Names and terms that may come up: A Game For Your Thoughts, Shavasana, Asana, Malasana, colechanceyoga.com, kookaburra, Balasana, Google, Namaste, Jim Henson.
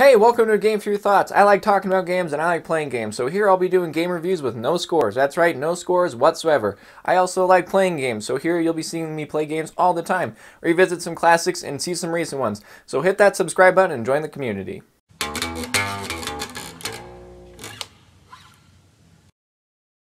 Hey, welcome to A Game For Your Thoughts. I like talking about games and I like playing games, so here I'll be doing game reviews with no scores. That's right, no scores whatsoever. I also like playing games, so here you'll be seeing me play games all the time, revisit some classics and see some recent ones. So hit that subscribe button and join the community.